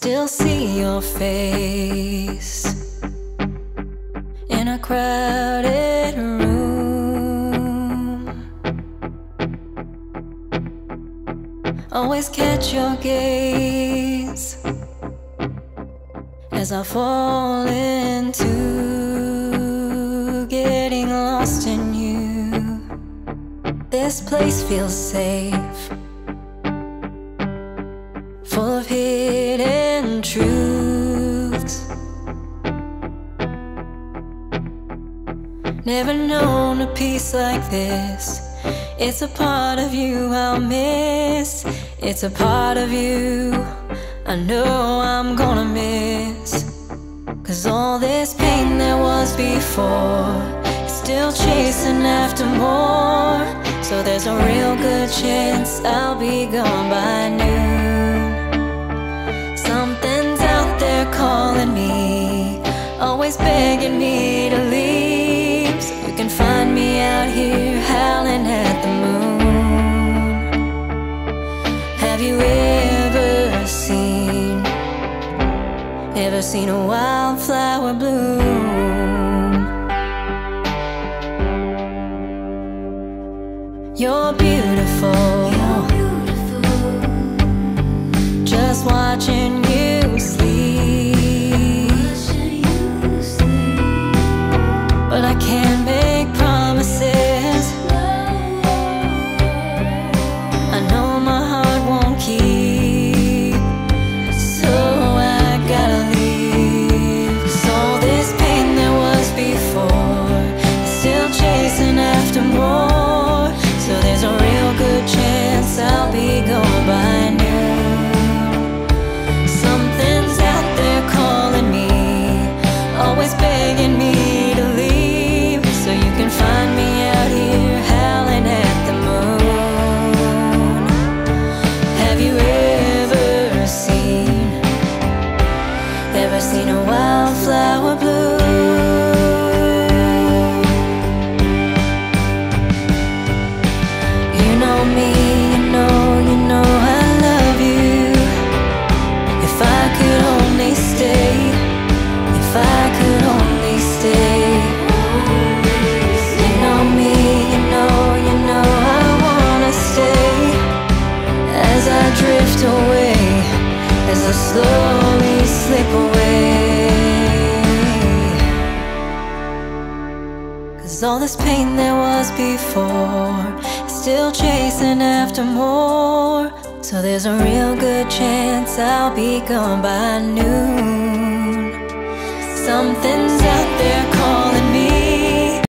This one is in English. still see your face in a crowded room. Always catch your gaze as I fall into getting lost in you. This place feels safe, full of hidden truths, never known a peace like this. It's a part of you I'll miss. It's a part of you I know I'm gonna miss. 'Cause all this pain there was before is still chasing after more. So there's a real good chance I'll be gone by noon. Calling me, always begging me to leave, so you can find me out here howling at the moon. Have you ever seen a wildflower bloom? You're beautiful, just watching you sleep. Can't make promises, I know my heart won't keep, so I gotta leave. 'Cause all this pain there was before is still chasing after more. So there's a real good chance I'll be gone by noon. Something's out there calling me, always begging me. Find me out here howling at the moon. Have you ever seen a wildflower bloom? You know me, you know I love you. If I could only stay, if I could only stay. Drift away as I slowly slip away. 'Cause all this pain there was before is still chasing after more. So there's a real good chance I'll be gone by noon. Something's out